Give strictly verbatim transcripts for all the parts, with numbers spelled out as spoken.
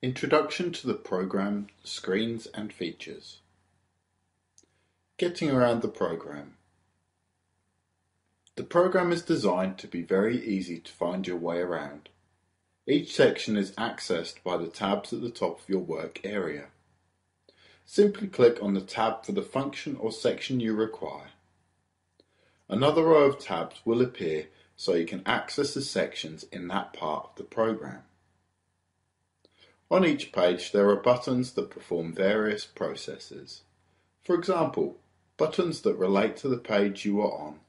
Introduction to the program, screens and features. Getting around the program. The program is designed to be very easy to find your way around. Each section is accessed by the tabs at the top of your work area. Simply click on the tab for the function or section you require. Another row of tabs will appear so you can access the sections in that part of the program. On each page there are buttons that perform various processes. For example, buttons that relate to the page you are on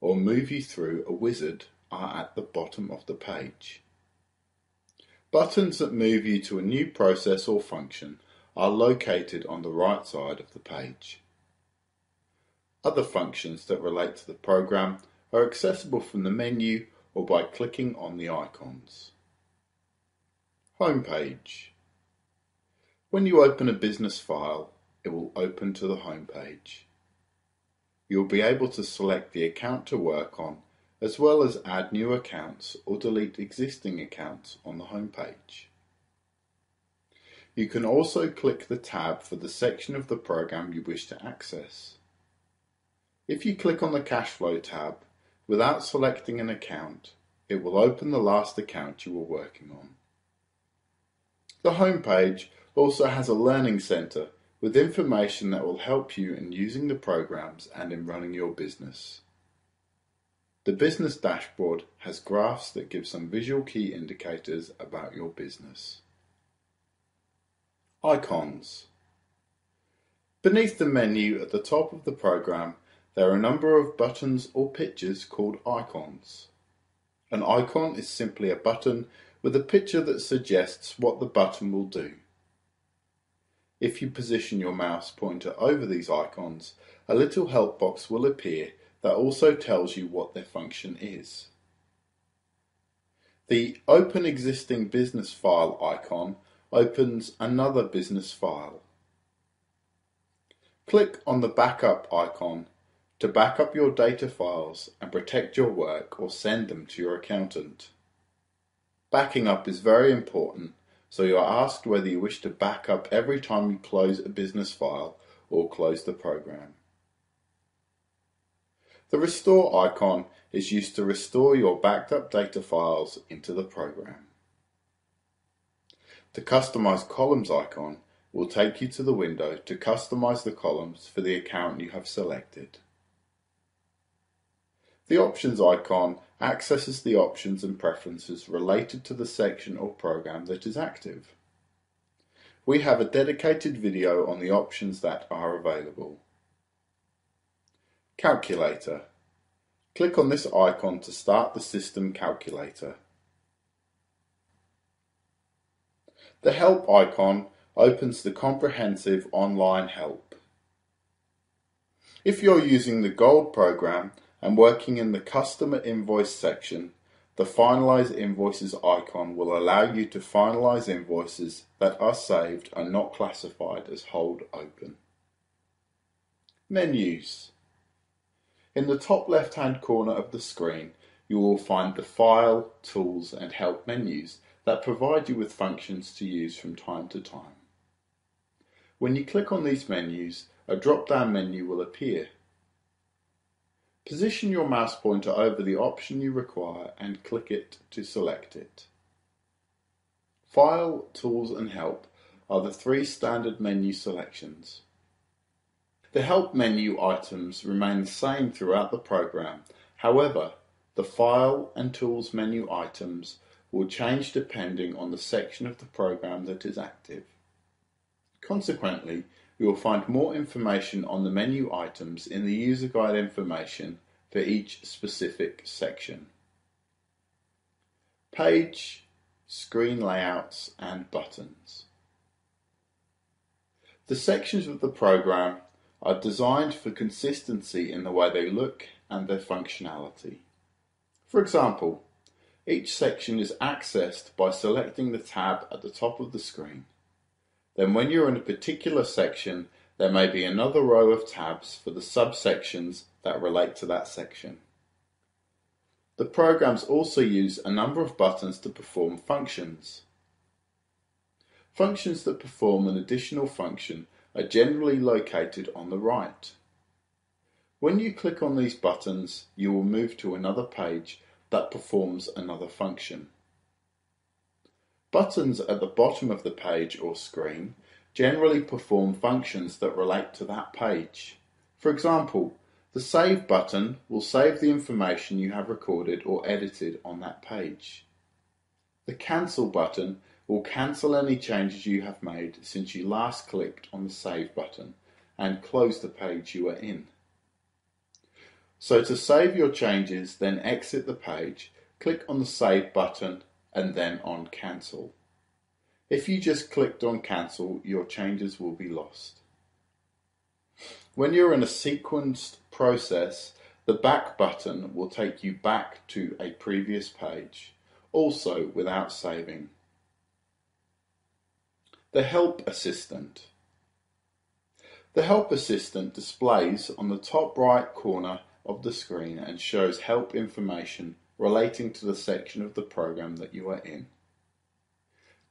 or move you through a wizard are at the bottom of the page. Buttons that move you to a new process or function are located on the right side of the page. Other functions that relate to the program are accessible from the menu or by clicking on the icons. Home page. When you open a business file, it will open to the home page. You'll be able to select the account to work on, as well as add new accounts or delete existing accounts on the home page. You can also click the tab for the section of the program you wish to access. If you click on the cash flow tab without selecting an account, it will open the last account you were working on. The home page also has a learning centre with information that will help you in using the programs and in running your business. The business dashboard has graphs that give some visual key indicators about your business. Icons. Beneath the menu at the top of the program, there are a number of buttons or pictures called icons. An icon is simply a button with a picture that suggests what the button will do. If you position your mouse pointer over these icons, a little help box will appear that also tells you what their function is. The Open Existing Business File icon opens another business file. Click on the Backup icon to back up your data files and protect your work or send them to your accountant. Backing up is very important, so you are asked whether you wish to back up every time you close a business file or close the program. The Restore icon is used to restore your backed up data files into the program. The Customize Columns icon will take you to the window to customize the columns for the account you have selected. The Options icon accesses the options and preferences related to the section or program that is active. We have a dedicated video on the options that are available. Calculator. Click on this icon to start the system calculator. The Help icon opens the comprehensive online help. If you're using the Gold program, and working in the Customer Invoice section, the Finalize Invoices icon will allow you to finalize invoices that are saved and not classified as Hold Open. Menus. In the top left-hand corner of the screen, you will find the File, Tools and Help menus that provide you with functions to use from time to time. When you click on these menus, a drop-down menu will appear. Position your mouse pointer over the option you require and click it to select it. File, Tools and Help are the three standard menu selections. The Help menu items remain the same throughout the program. However, the File and Tools menu items will change depending on the section of the program that is active. Consequently, you will find more information on the menu items in the user guide information for each specific section. Page, screen layouts and buttons. The sections of the program are designed for consistency in the way they look and their functionality. For example, each section is accessed by selecting the tab at the top of the screen. Then when you're in a particular section, there may be another row of tabs for the subsections that relate to that section. The programs also use a number of buttons to perform functions. Functions that perform an additional function are generally located on the right. When you click on these buttons, you will move to another page that performs another function. Buttons at the bottom of the page or screen generally perform functions that relate to that page. For example, the Save button will save the information you have recorded or edited on that page. The Cancel button will cancel any changes you have made since you last clicked on the Save button and close the page you are in. So to save your changes, then exit the page, click on the Save button and then on Cancel. If you just clicked on Cancel, your changes will be lost. When you're in a sequenced process, the Back button will take you back to a previous page, also without saving. The Help Assistant. The Help Assistant displays on the top right corner of the screen and shows help information relating to the section of the program that you are in.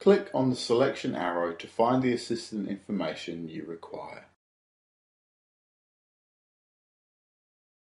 Click on the selection arrow to find the assistant information you require.